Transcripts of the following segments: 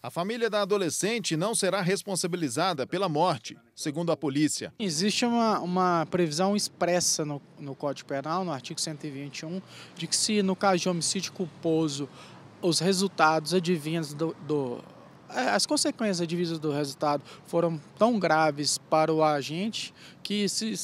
A família da adolescente não será responsabilizada pela morte, segundo a polícia. Existe uma previsão expressa no Código Penal, no artigo 121, de que se no caso de homicídio culposo, os resultados advindos as consequências advindas do resultado foram tão graves para o agente que se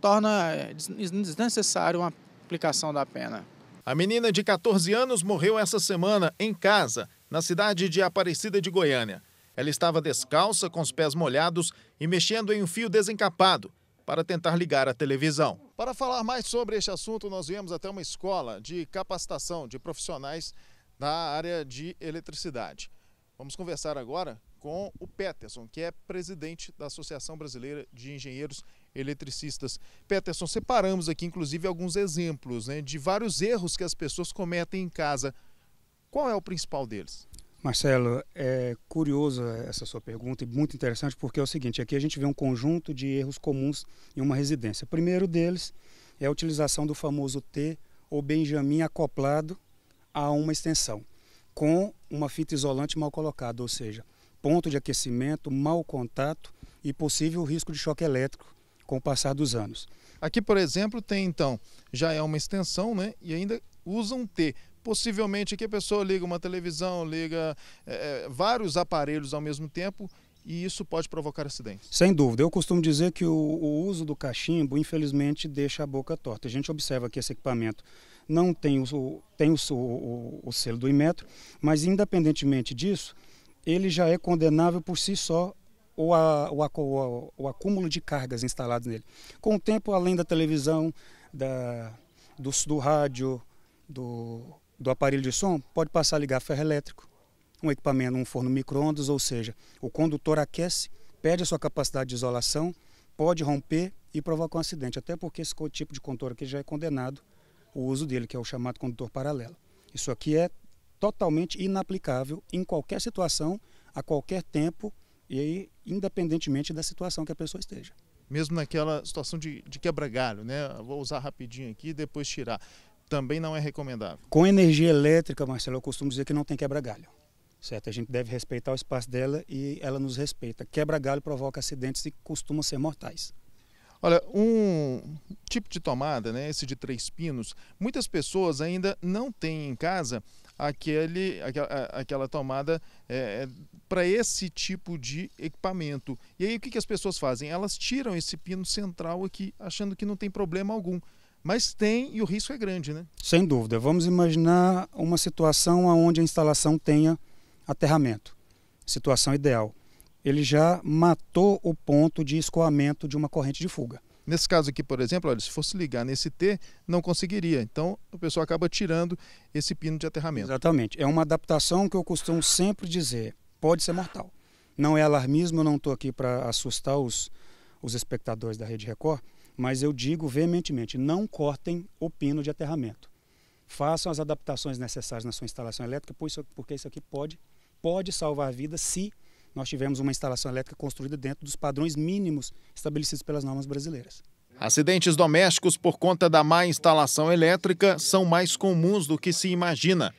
torna desnecessário uma aplicação da pena. A menina de 14 anos morreu essa semana em casa, na cidade de Aparecida de Goiânia. Ela estava descalça, com os pés molhados e mexendo em um fio desencapado para tentar ligar a televisão. Para falar mais sobre este assunto, nós viemos até uma escola de capacitação de profissionais da área de eletricidade. Vamos conversar agora com o Peterson, que é presidente da Associação Brasileira de Engenheiros Eletricistas. Peterson, separamos aqui, inclusive, alguns exemplos, né, de vários erros que as pessoas cometem em casa. Qual é o principal deles? Marcelo, é curioso essa sua pergunta e muito interessante, porque é o seguinte: aqui a gente vê um conjunto de erros comuns em uma residência. O primeiro deles é a utilização do famoso T ou Benjamin acoplado a uma extensão, com uma fita isolante mal colocada, ou seja, ponto de aquecimento, mau contato e possível risco de choque elétrico com o passar dos anos. Aqui, por exemplo, tem então, já é uma extensão, né, e ainda usa um T. Possivelmente que a pessoa liga uma televisão, liga vários aparelhos ao mesmo tempo, e isso pode provocar acidentes. Sem dúvida. Eu costumo dizer que o uso do cachimbo, infelizmente, deixa a boca torta. A gente observa que esse equipamento não tem o selo do Inmetro, mas independentemente disso, ele já é condenável por si só, o acúmulo de cargas instaladas nele. Com o tempo, além da televisão, do rádio, do aparelho de som, pode passar a ligar ferro elétrico, um equipamento, um forno micro-ondas, ou seja, o condutor aquece, perde a sua capacidade de isolação, pode romper e provocar um acidente, até porque esse tipo de condutor aqui já é condenado, o uso dele, que é o chamado condutor paralelo. Isso aqui é totalmente inaplicável em qualquer situação, a qualquer tempo e aí, independentemente da situação que a pessoa esteja. Mesmo naquela situação de quebra-galho, né? Vou usar rapidinho aqui e depois tirar. Também não é recomendável. Com energia elétrica, Marcelo, eu costumo dizer que não tem quebra-galho, certo? A gente deve respeitar o espaço dela e ela nos respeita. Quebra-galho provoca acidentes e costuma ser mortais. Olha, um tipo de tomada, né, esse de 3 pinos, muitas pessoas ainda não têm em casa aquela tomada para esse tipo de equipamento. E aí o que as pessoas fazem? Elas tiram esse pino central aqui, achando que não tem problema algum. Mas tem, e o risco é grande, né? Sem dúvida. Vamos imaginar uma situação onde a instalação tenha aterramento. Situação ideal. Ele já matou o ponto de escoamento de uma corrente de fuga. Nesse caso aqui, por exemplo, olha, se fosse ligar nesse T, não conseguiria. Então, a pessoa acaba tirando esse pino de aterramento. Exatamente. É uma adaptação que eu costumo sempre dizer. Pode ser mortal. Não é alarmismo, eu não estou aqui para assustar os espectadores da Rede Record, mas eu digo veementemente, não cortem o pino de aterramento. Façam as adaptações necessárias na sua instalação elétrica, porque isso aqui pode salvar vidas se nós tivermos uma instalação elétrica construída dentro dos padrões mínimos estabelecidos pelas normas brasileiras. Acidentes domésticos por conta da má instalação elétrica são mais comuns do que se imagina.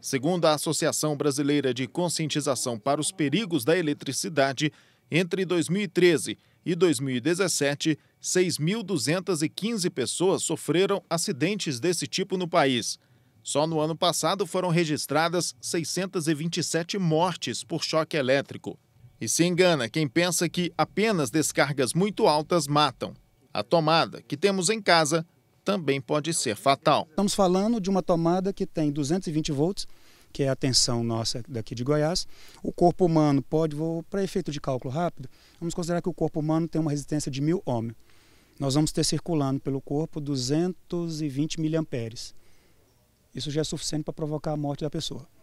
Segundo a Associação Brasileira de Conscientização para os Perigos da Eletricidade, entre 2013 e 2017, 6.215 pessoas sofreram acidentes desse tipo no país. Só no ano passado foram registradas 627 mortes por choque elétrico. E se engana quem pensa que apenas descargas muito altas matam. A tomada que temos em casa também pode ser fatal. Estamos falando de uma tomada que tem 220 volts, que é a tensão nossa daqui de Goiás. O corpo humano pode, para efeito de cálculo rápido, vamos considerar que o corpo humano tem uma resistência de 1.000 ohm. Nós vamos ter circulando pelo corpo 220 miliamperes. Isso já é suficiente para provocar a morte da pessoa.